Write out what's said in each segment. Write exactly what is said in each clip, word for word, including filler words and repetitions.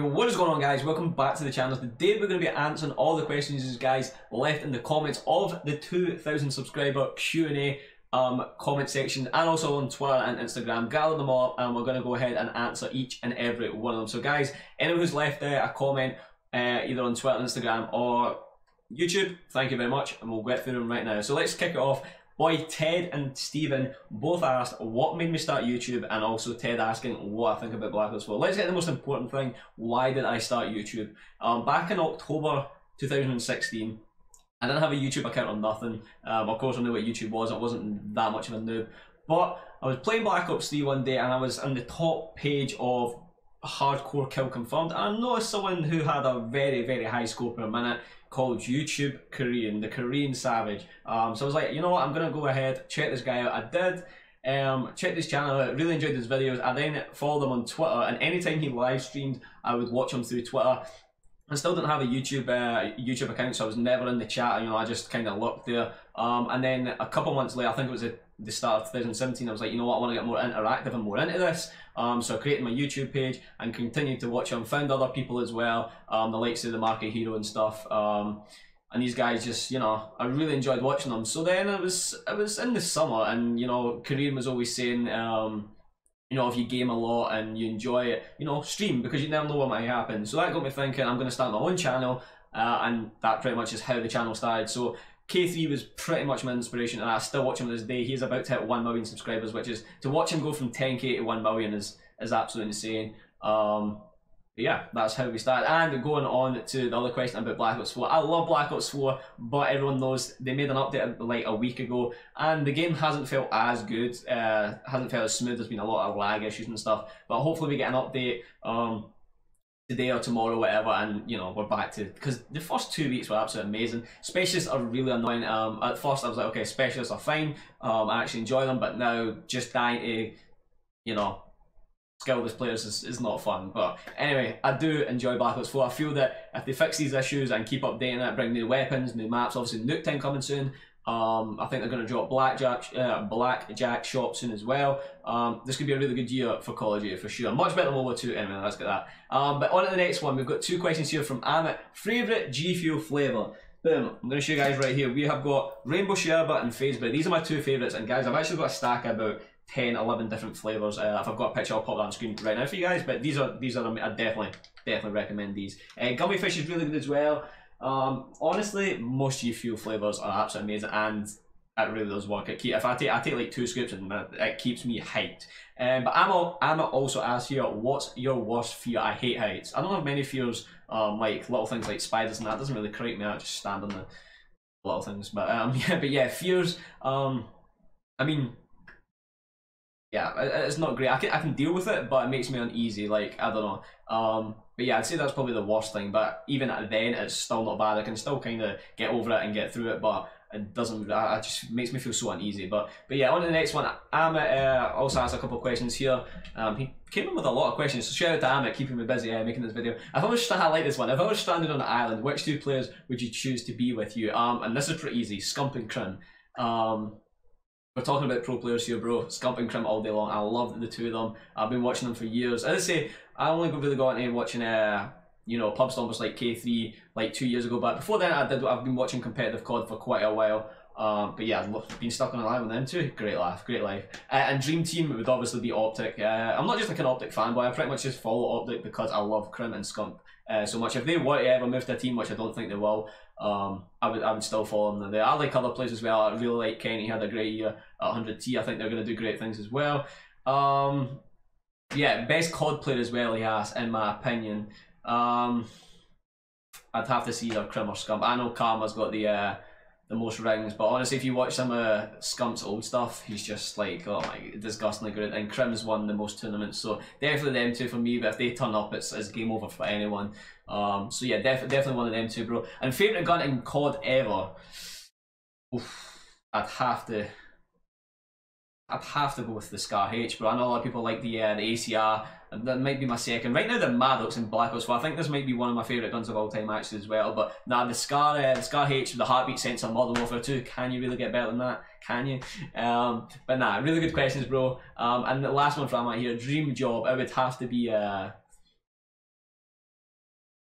Yo, what is going on, guys? Welcome back to the channel. Today we're going to be answering all the questions you guys left in the comments of the two thousand subscriber Q and A um, comment section, and also on Twitter and Instagram. Gather them all and we're going to go ahead and answer each and every one of them. So guys, anyone who's left uh, a comment uh, either on Twitter, Instagram or YouTube, thank you very much, and we'll get through them right now. So let's kick it off. Boy, Ted and Steven both asked what made me start YouTube, and also Ted asking what I think about Black Ops four. Let's get the most important thing. Why did I start YouTube? Um, back in October two thousand sixteen, I didn't have a YouTube account or nothing. Um, of course I knew what YouTube was, I wasn't that much of a noob. But I was playing Black Ops three one day and I was on the top page of Hardcore Kill Confirmed, and I noticed someone who had a very, very high score per minute called YouTube Korean, the Korean Savage. Um, so I was like, you know what, I'm gonna go ahead, check this guy out. I did, um, check this channel out, really enjoyed his videos. I then followed him on Twitter, and anytime he live streamed, I would watch him through Twitter. I still didn't have a YouTube uh, YouTube account, so I was never in the chat, you know, I just kind of looked there. Um, and then a couple months later, I think it was a the start of two thousand seventeen, I was like, you know what, I want to get more interactive and more into this. Um, so I created my YouTube page and continued to watch them, found other people as well, um, the likes of the Market Hero and stuff. Um, and these guys just, you know, I really enjoyed watching them. So then it was, it was in the summer, and, you know, Korean was always saying, um, you know, if you game a lot and you enjoy it, you know, stream, because you never know what might happen. So that got me thinking, I'm going to start my own channel. Uh, and that pretty much is how the channel started. So K three was pretty much my inspiration, and I still watch him to this day. He's about to hit one million subscribers, which is, to watch him go from ten K to one million is, is absolutely insane. Um, but yeah, that's how we started. And going on to the other question about Black Ops four. I love Black Ops four, but everyone knows they made an update like a week ago, and the game hasn't felt as good, uh, hasn't felt as smooth. There's been a lot of lag issues and stuff, but hopefully we get an update Um, today or tomorrow, whatever, and you know, we're back to, because the first two weeks were absolutely amazing. Specialists are really annoying. Um, at first I was like, okay, specialists are fine, um, I actually enjoy them, but now just dying to, you know, skillless players is, is not fun. But anyway, I do enjoy Black Ops four. I feel that if they fix these issues and keep updating it, bring new weapons, new maps, obviously Nuke Time coming soon. Um, I think they're going to drop Black Jack, uh, Black Jack shop soon as well. Um, this could be a really good year for Call of Duty for sure. Much better than World War two, anyway, let's get that. Um, but on to the next one. We've got two questions here from Amit. Favourite G Fuel flavour? Boom. I'm going to show you guys right here. We have got Rainbow Sherba and Fazbear. These are my two favourites. And guys, I've actually got a stack of about ten, eleven different flavours. Uh, if I've got a picture, I'll pop that on screen right now for you guys. But these are, these are, I definitely, definitely recommend these. Uh, Gummy Fish is really good as well. Um, honestly, most G Fuel flavours are absolutely amazing, and it really does work. It keep, if I take, I take like two scoops, and it keeps me hyped. Um, but I'm, all, I'm also asked here, what's your worst fear? I hate heights. I don't have many fears, um, like little things like spiders and that doesn't really creep me out. I just stand on the little things. But um, yeah, but yeah, fears. Um, I mean, yeah, it, it's not great. I can I can deal with it, but it makes me uneasy. Like, I don't know. Um. But yeah, I'd say that's probably the worst thing, but even then it's still not bad. I can still kind of get over it and get through it, but it doesn't, it just makes me feel so uneasy. But but yeah, on to the next one. Amit uh, also asked a couple of questions here. Um, he came in with a lot of questions, so shout out to Amit, keeping me busy uh, making this video. If I was, I like this one. If I was stranded on an island, which two players would you choose to be with you? Um, and this is pretty easy, Scump and Crim. Um, We're talking about pro players here, bro. Scump and Crim all day long. I love the two of them. I've been watching them for years. As I say, I only really got into watching, uh, you know, pub stompers like K three like two years ago. But before then, I did. I've been watching competitive C O D for quite a while. Um, but yeah, I've been stuck on an island with them too. Great laugh, great life. Uh, and Dream Team would obviously be OpTic. Uh, I'm not just like an OpTic fanboy. I pretty much just follow OpTic because I love Crim and Scump uh, so much. If they were to ever move to a team, which I don't think they will, Um, I would I would still follow them there. I like other players as well. I really like Kenny. He had a great year at one hundred T. I think they're going to do great things as well. Um, yeah, best C O D player as well, he asked, in my opinion. Um, I'd have to see either Crim or Scump. I know Karma's got the uh, the most rings, but honestly, if you watch some of uh, Scump's old stuff, he's just like, oh my, disgustingly good. And Crim's won the most tournaments, so definitely them two for me. But if they turn up, it's, it's game over for anyone. Um, so yeah, def definitely one of them two, bro. And favourite gun in C O D ever? Oof, I'd have to, I'd have to go with the Scar H, bro. I know a lot of people like the uh, the A C R, and that might be my second. Right now, the Maddox in Black Ops four. I think this might be one of my favourite guns of all time, actually, as well. But nah, the Scar, uh, the Scar H, the heartbeat sensor, Modern Warfare two. Can you really get better than that? Can you? Um, but nah, really good questions, bro. Um, and the last one from out here, dream job. It would have to be, uh,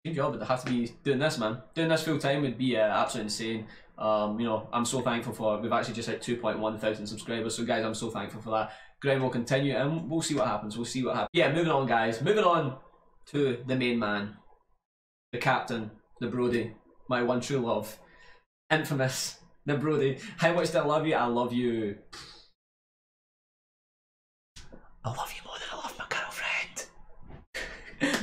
Good job, but there has to be doing this, man. Doing this full time would be uh, absolutely insane. Um, you know, I'm so thankful for it. We've actually just hit two point one thousand subscribers, so guys, I'm so thankful for that. Grind will continue, and we'll see what happens. We'll see what happens. Yeah, moving on, guys. Moving on to the main man, the captain, the Brody, my one true love, infamous, the Brody. How much do I love you? I love you. I love you more than I love my girlfriend.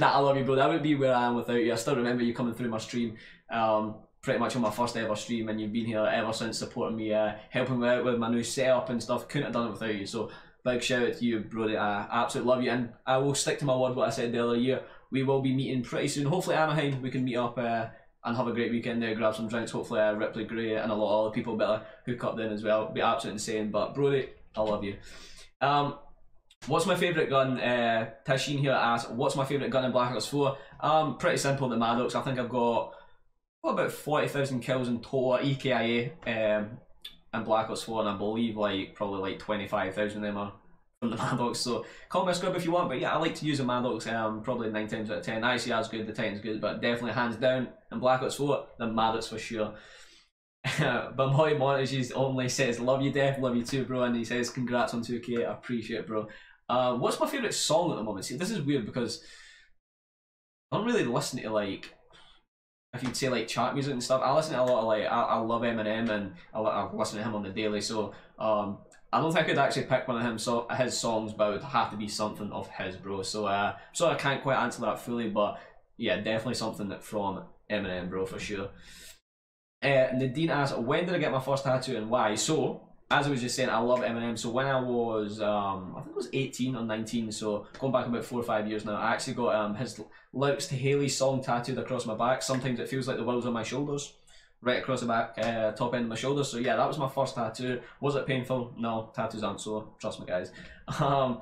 Nah, I love you, Brody. I wouldn't be where I am without you. I still remember you coming through my stream. Um, pretty much on my first ever stream, and you've been here ever since supporting me, uh, helping me out with my new setup and stuff. Couldn't have done it without you, so big shout out to you, Brody. I absolutely love you, and I will stick to my word what I said the other year. We will be meeting pretty soon, hopefully Anaheim. We can meet up uh, and have a great weekend there, grab some drinks, hopefully uh, Ripley, Grey and a lot of other people better hook up then as well. It'll be absolutely insane, but Brody, I love you. Um, what's my favourite gun? Uh, Tashin here asks, what's my favourite gun in Black Ops four? Um, pretty simple, the Maddox. I think I've got about forty thousand kills in total E K I A um, and Black Ops four, and I believe like probably like twenty-five thousand of them are from the Maddox, so call me a scrub if you want, but yeah, I like to use the Maddox um, probably nine times out of ten. I C R's good, the Titan's good, but definitely hands down in Black Ops four, the Maddox for sure. But my Montages only says love you Def, love you too bro, and he says congrats on two K, I appreciate it bro. Uh, what's my favourite song at the moment? See, this is weird because I don't really listen to like, if you'd say like chart music and stuff, I listen to a lot of like, I, I love Eminem and I, I listen to him on the daily, so um, I don't think I could actually pick one of him so his songs, but it would have to be something of his bro, so uh, sorry I can't quite answer that fully, but yeah, definitely something that from Eminem bro for sure. Uh, Nadine asks, when did I get my first tattoo and why? So, as I was just saying, I love Eminem, so when I was, um, I think it was eighteen or nineteen, so going back about four or five years now, I actually got um, his Louts to Haley song tattooed across my back. Sometimes it feels like the world's on my shoulders, right across the back, uh, top end of my shoulders, so yeah, that was my first tattoo. Was it painful? No, tattoos aren't sore, trust me guys. Um,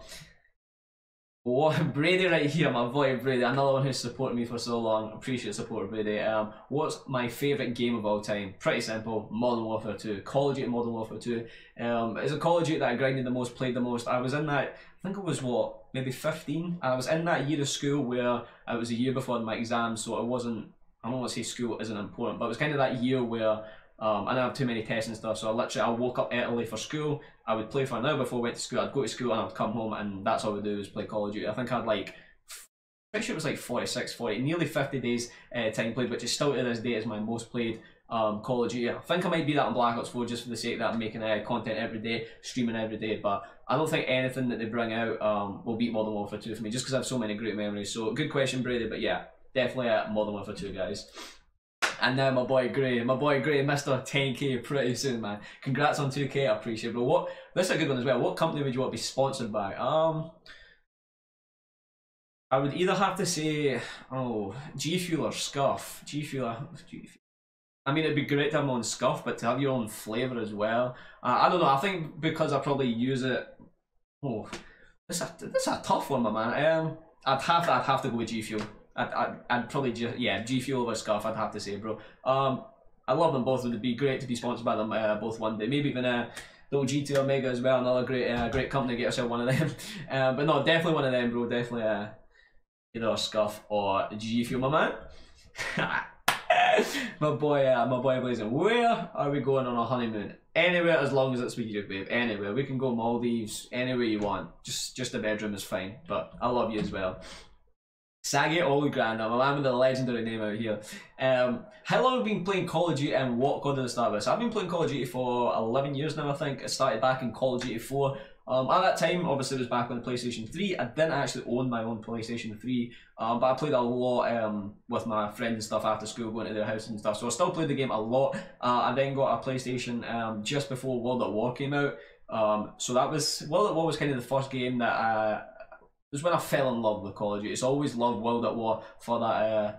What, Brady right here, my boy Brady, another one who's supported me for so long, appreciate support Brady. Um, what's my favourite game of all time? Pretty simple, Modern Warfare two, Call of Duty Modern Warfare two. Um, it's a Call of Duty that I grinded the most, played the most. I was in that, I think it was what, maybe fifteen? I was in that year of school where it was a year before my exams, so it wasn't, I don't want to say school isn't important, but it was kind of that year where Um, I didn't have too many tests and stuff, so I literally, I woke up early for school, I would play for an hour before I went to school, I'd go to school and I'd come home, and that's all I would do was play Call of Duty. I think I had like, I'm pretty sure it was like forty-six, forty, nearly fifty days uh, time played, which is still to this day is my most played um, Call of Duty. I think I might be that on Black Ops four just for the sake that I'm making uh, content every day, streaming every day, but I don't think anything that they bring out um, will beat Modern Warfare two for me, just because I have so many great memories. So good question Brady, but yeah, definitely uh, Modern Warfare two guys. And now my boy Grey, my boy Grey, Mister ten K pretty soon, man. Congrats on two K, I appreciate it. But what, this is a good one as well. What company would you want to be sponsored by? Um, I would either have to say, oh, G Fuel or Scuff. G Fuel, G Fuel. I mean, it'd be great to have them on Scuff, but to have your own flavour as well. Uh, I don't know, I think because I probably use it. Oh, this is a, this is a tough one, my man. Um, I'd have, I'd have to go with G Fuel. I'd, I'd, I'd probably just, yeah, G Fuel over Scuff, I'd have to say, bro. Um, I love them both, it would be great to be sponsored by them uh, both one day. Maybe even uh, the old G T Omega as well, another great uh, great company, get yourself one of them. Uh, but no, definitely one of them, bro, definitely uh, either Scuff or G Fuel, my man. My boy, uh, my boy Blazing, where are we going on our honeymoon? Anywhere as long as it's with you, babe, anywhere. We can go Maldives, anywhere you want, just, just the bedroom is fine, but I love you as well. Saggy Old Grand, I'm a man with a legendary name out here. Um, how long have you been playing Call of Duty and what got to the start of this? I've been playing Call of Duty for eleven years now, I think. I started back in Call of Duty four. Um, at that time, obviously, it was back on the PlayStation three. I didn't actually own my own PlayStation three, um, but I played a lot um, with my friends and stuff after school, going to their house and stuff. So I still played the game a lot. Uh, I then got a PlayStation um, just before World at War came out. Um, so that was, World at War was kind of the first game that I, it was when I fell in love with Call of Duty. It's always loved World at War for that, uh,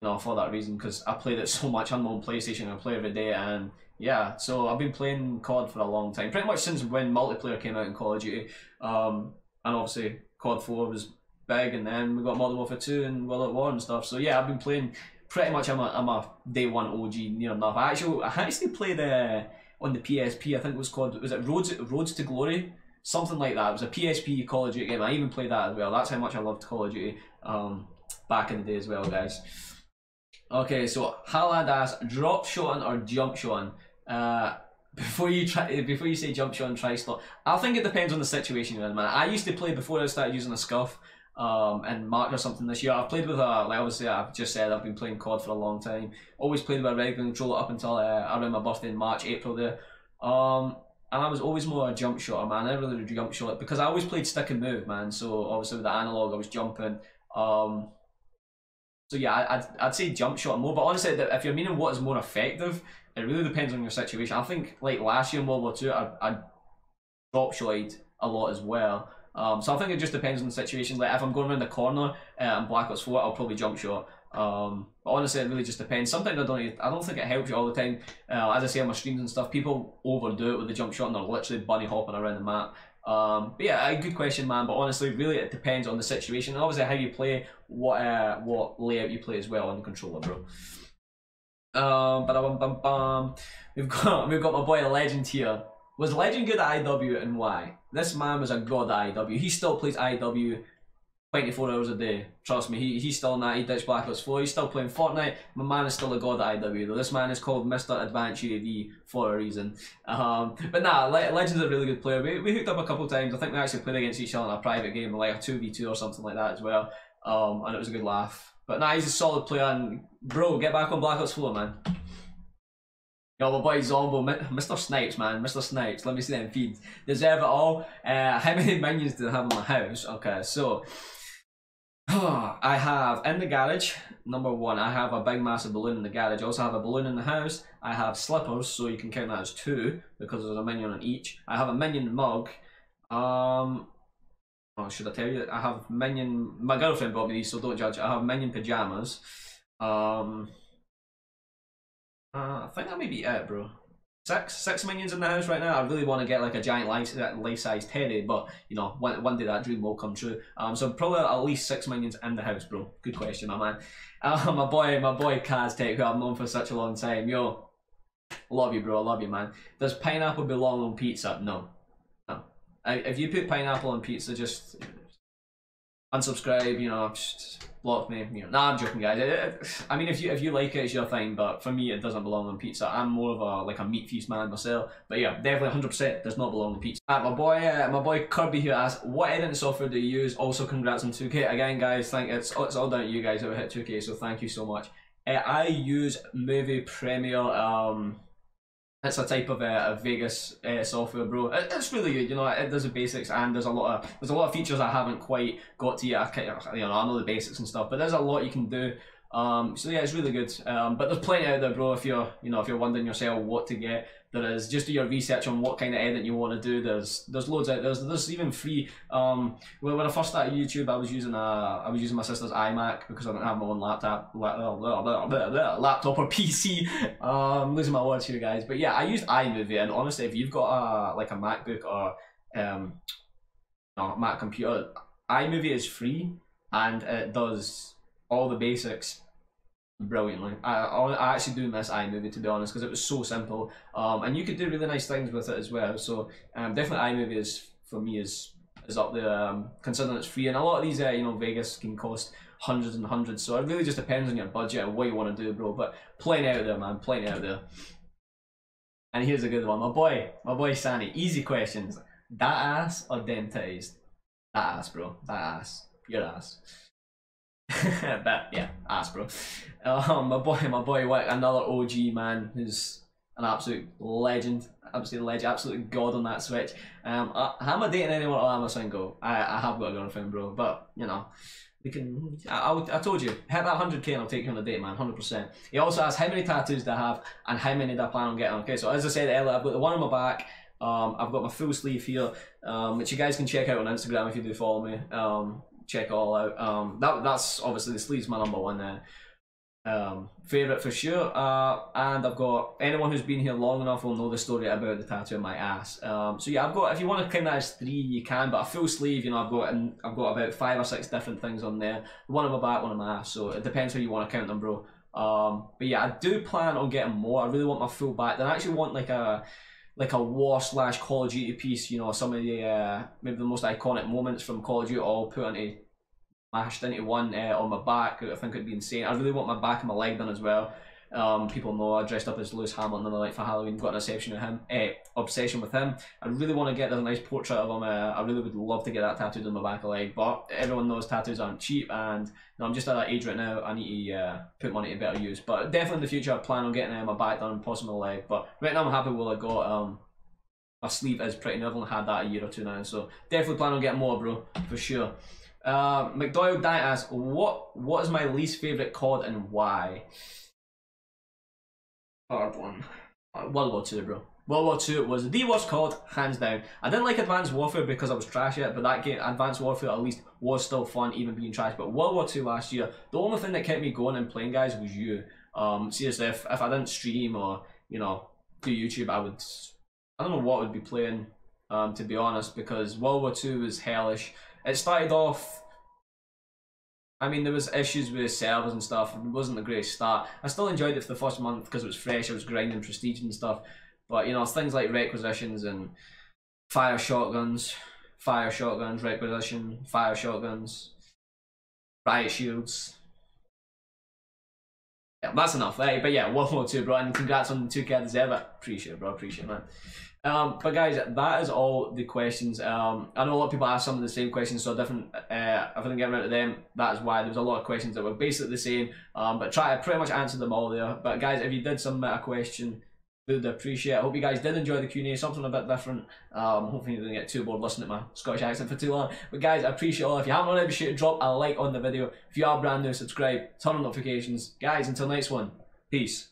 you know, for that reason, because I played it so much on my own PlayStation. I play every day, and yeah, so I've been playing C O D for a long time, pretty much since when multiplayer came out in Call of Duty, um, and obviously C O D four was big, and then we got Modern Warfare two and World at War and stuff. So yeah, I've been playing pretty much. I'm a, I'm a day one O G near enough. I actually, I actually played uh, on the P S P. I think it was called, was it Roads Roads to Glory? Something like that. It was a P S P Call of Duty game. I even played that as well. That's how much I loved Call of Duty. Um, back in the day as well, guys. Okay, so Halad asks, drop shotting or jump shotting? Uh, before you try, before you say jump shotting, try stop. I think it depends on the situation you're in, man. I used to play before I started using a Scuff um, and Mark or something this year. I've played with a, like obviously I've just said, I've been playing C O D for a long time. Always played with a regular controller up until uh, around my birthday in March, April there. Um, and I was always more a jump shotter, man. I never really jump shot because I always played stick and move, man. So obviously with the analog, I was jumping. Um, So yeah, I'd, I'd say jump shot more, but honestly, if you're meaning what is more effective, it really depends on your situation. I think like last year in World War Two, I, I drop shotted a lot as well. Um, so I think it just depends on the situation. Like if I'm going around the corner and um, Black Ops four, I'll probably jump shot. Um, but honestly, it really just depends. Sometimes I don't, I don't think it helps you all the time. Uh, as I say on my streams and stuff, people overdo it with the jump shot and they're literally bunny hopping around the map. Um, but yeah, a good question, man. But honestly, really, it depends on the situation and obviously how you play, what uh, what layout you play as well on the controller, bro. Um, but bum bum bum. We've got we've got my boy Legend here. Was Legend good at I W and why? This man was a god at I W. He still plays I W twenty-four hours a day. Trust me, he he's still not. He ditched Black Ops four. He's still playing Fortnite. My man is still a god at I W though. This man is called Mister Advanced U A V for a reason. Um, but nah, Le Legend's a really good player. We we hooked up a couple of times. I think we actually played against each other in a private game, like a two v two or something like that as well. Um, and it was a good laugh. But nah, he's a solid player. And bro, get back on Black Ops four, man. Yo, my boy Zombo, Mister Snipes, man, Mister Snipes, let me see them feed. Deserve it all. Uh, how many minions do I have in my house? Okay, so I have in the garage, number one, I have a big massive balloon in the garage. I also have a balloon in the house. I have slippers, so you can count that as two because there's a minion on each. I have a minion mug. Um, oh, should I tell you? I have minion, my girlfriend bought me these, so don't judge. I have minion pajamas. Um, uh, I think that may be it, bro. Six, six minions in the house right now. I really want to get like a giant life-sized teddy, but you know, one, one day that dream will come true. Um, so probably at least six minions in the house, bro. Good question, my man. Uh, my boy, my boy Kaztech, who I've known for such a long time. Yo, love you, bro. Love you, man. Does pineapple belong on pizza? No, no. I, if you put pineapple on pizza, just unsubscribe. You know, just block me. You know, nah, I'm joking, guys. I mean, if you if you like it, it's your thing. But for me, it doesn't belong on pizza. I'm more of a like a meat feast man myself. But yeah, definitely one hundred percent does not belong on pizza. Right, my boy, uh, my boy Kirby here asks, what editing software do you use? Also, congrats on two K again, guys. Thank it's it's all down to you guys who hit two K. So thank you so much. Uh, I use Movie Premiere. Um, it's a type of uh, a Vegas uh, software, bro. It, it's really good, you know. It does the basics, and there's a lot of there's a lot of features I haven't quite got to yet. I, you know, I know the basics and stuff, but there's a lot you can do. Um, so yeah, it's really good. Um, but there's plenty out there, bro. If you're, you know, if you're wondering yourself what to get, there is. Just do your research on what kind of edit you want to do. There's there's loads out there. There's, there's even free. Um, well, when I first started YouTube, I was using a I was using my sister's iMac because I don't have my own laptop, laptop or P C. Uh, I'm losing my words here, guys. But yeah, I used iMovie, and honestly, if you've got a like a MacBook or um, no, Mac computer, iMovie is free and it does all the basics brilliantly. I, I actually do miss iMovie, to be honest, because it was so simple, um, and you could do really nice things with it as well. So um, definitely iMovie is, for me, is is up there, um, considering it's free. And a lot of these, uh, you know, Vegas can cost hundreds and hundreds. So it really just depends on your budget and what you want to do, bro. But plenty out there, man, plenty out there. And here's a good one, my boy, my boy Sani. Easy questions. That ass or them titties? That ass, bro. That ass. Your ass. But yeah, ass, bro. Um, my boy, my boy, what another O G, man, who's an absolute legend, absolute legend, absolute god on that Switch. Um, I, am I dating anyone or am I single? I, I have got a girlfriend, bro, but you know, we can. I, I, I told you, hit that one hundred K and I'll take you on a date, man, one hundred percent. He also asks how many tattoos do I have and how many do I plan on getting. Okay, so as I said earlier, I've got the one on my back. Um, I've got my full sleeve here, um, which you guys can check out on Instagram if you do follow me. Um. Check it all out. Um, that that's obviously the sleeves, my number one uh, um, favorite for sure. Uh, and I've got, anyone who's been here long enough will know the story about the tattoo on my ass. Um, so yeah, I've got. If you want to count that as three, you can. But a full sleeve, you know, I've got and I've got about five or six different things on there. One on my back, one on my ass. So it depends how you want to count them, bro. Um, but yeah, I do plan on getting more. I really want my full back. Then I actually want like a. like a war slash Call of Duty piece, you know, some of the uh, maybe the most iconic moments from Call of Duty all put into mashed into one uh, on my back. I think it'd be insane. I really want my back and my leg done as well. Um, people know I dressed up as Lewis Hamilton the night for Halloween. Got an obsession with him. Uh, obsession with him. I really want to get a nice portrait of him. Uh, I really would love to get that tattooed on my back and leg. But everyone knows tattoos aren't cheap, and you know, I'm just at that age right now. I need to uh, put money to better use. But definitely in the future, I plan on getting uh, my back done, possibly my leg. But right now, I'm happy with what I got. Um, my sleeve is pretty new. I've only had that a year or two now, so definitely plan on getting more, bro, for sure. Uh, McDoyle Diet asks, what what is my least favorite C O D and why? Hard one. World War two, bro. World War two was the worst C O D, hands down. I didn't like Advanced Warfare because I was trash at it, but that game, Advanced Warfare, at least was still fun, even being trash. But World War two last year, the only thing that kept me going and playing, guys, was you. Um, seriously, if, if I didn't stream or, you know, do YouTube, I would, I don't know what I would be playing, um, to be honest, because World War two was hellish. It started off, I mean, there was issues with servers and stuff. It wasn't the greatest start. I still enjoyed it for the first month because it was fresh. I was grinding prestige and stuff. But, you know, things like requisitions and fire shotguns, fire shotguns, requisition, fire shotguns, riot shields. Yeah, that's enough. Right? But yeah, World War two, bro. And congrats on the two kids ever. Appreciate it, bro. Appreciate it, man. Um, but guys, that is all the questions. Um, I know a lot of people ask some of the same questions, so different. Uh, I didn't get around to them. That is why there was a lot of questions that were basically the same. Um, but try to pretty much answer them all there. But guys, if you did submit a question, would appreciate it. I hope you guys did enjoy the Q and A, something a bit different. Um, hopefully you didn't get too bored listening to my Scottish accent for too long. But guys, I appreciate all. If you haven't already, be sure to drop a like on the video. If you are brand new, subscribe, turn on notifications, guys. Until next one, peace.